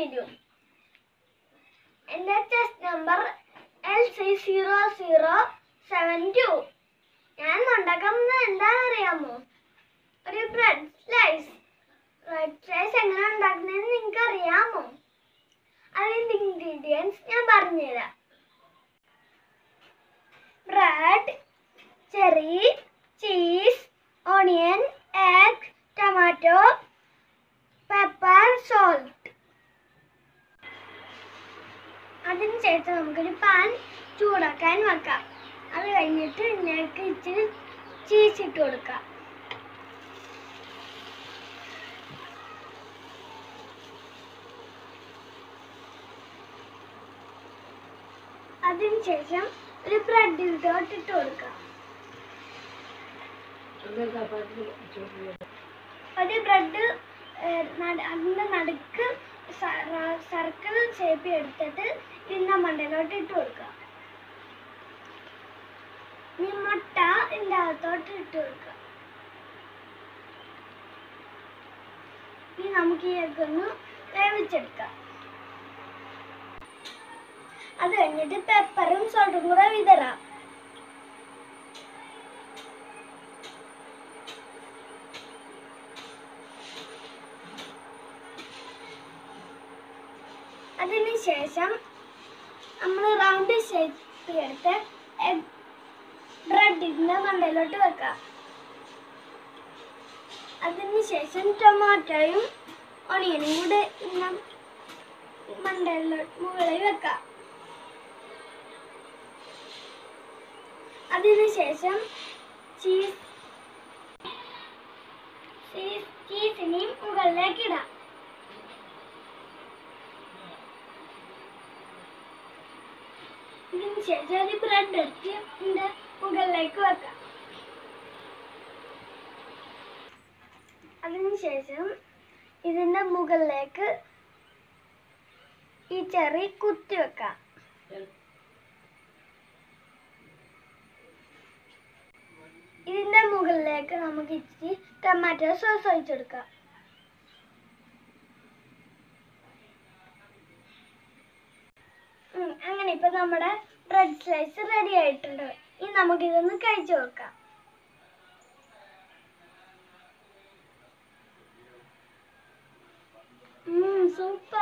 video. And the test number LC0072. ഞാൻ ഉണ്ടാക്കുന്നത് എന്താണെന്ന് അറിയാമോ? ഒരു ബ്രെഡ് സ്ലൈസ്. ബ്രെഡ് സ്ലൈസ് എങ്ങനെ ഉണ്ടാക്കുന്നതെന്ന് നിങ്ങൾക്ക് അറിയാമോ? അതിൻ്റെ ഇൻഗ്രീഡിയൻസ് ഞാൻ പറഞ്ഞുതരാം. Bread, cherry, cheese, onion, egg, tomato, pepper, salt. അതിന് ശേഷം നമുക്കൊരു പാൻ ചൂടാക്കാൻ വെക്കാം. അത് കഴിഞ്ഞിട്ട് ഇതിലേക്ക് ഇച്ചിരി ചീസ് ഇട്ട് കൊടുക്കാം. അതിനുശേഷം ഒരു ബ്രെഡ് ഇട്ട് കൊടുക്കാം. ഒരു ബ്രെഡ് അതിൻ്റെ നടുക്ക് സർക്കിൾ ഷേപ്പ് എടുത്തിട്ട് ഇതിൻ്റെ മണ്ടയിലോട്ട് ഇട്ട് കൊടുക്കാം. ഇനി മുട്ട ഇതിൻ്റെ അകത്തോട്ട് ഇട്ട് കൊടുക്കാം. ഇനി നമുക്ക് ഈ എഗ് ഒന്ന് വേവിച്ചെടുക്കാം. അത് കഴിഞ്ഞിട്ട് പെപ്പറും സോൾട്ടും കൂടെ വിതറാം. അതിനുശേഷം നമ്മൾ റൗണ്ട് ഷേപ്പ് എടുത്ത് ബ്രെഡിൻ്റെ മണ്ടയിലോട്ട് വെക്കാം. അതിനുശേഷം ടൊമാറ്റോയും ഓണിയനും കൂടെ മണ്ടയിലോട്ട് മുകളിൽ വെക്കാം. അതിനുശേഷം ചീസിനെയും മുകളിലേക്ക് ഇടാം. ഇതിനുശേഷം ഒരു ബ്രെഡ് എടുത്ത് ഇതിൻ്റെ മുകളിലേക്ക് വെക്കാം. അതിനുശേഷം ഇതിൻ്റെ മുകളിലേക്ക് ഈ ചെറി കുത്തി വെക്കാം. ഇതിൻ്റെ മുകളിലേക്ക് നമുക്ക് ഇച്ചിരി ടൊമാറ്റോ സോസ് ഒഴിച്ചെടുക്കാം. അങ്ങനെ ഇപ്പം നമ്മുടെ ബ്രെഡ് സ്ലൈസ് റെഡി ആയിട്ടുണ്ട്. ഇനി നമുക്കിതൊന്ന് കഴിച്ചു നോക്കാം. സൂപ്പർ.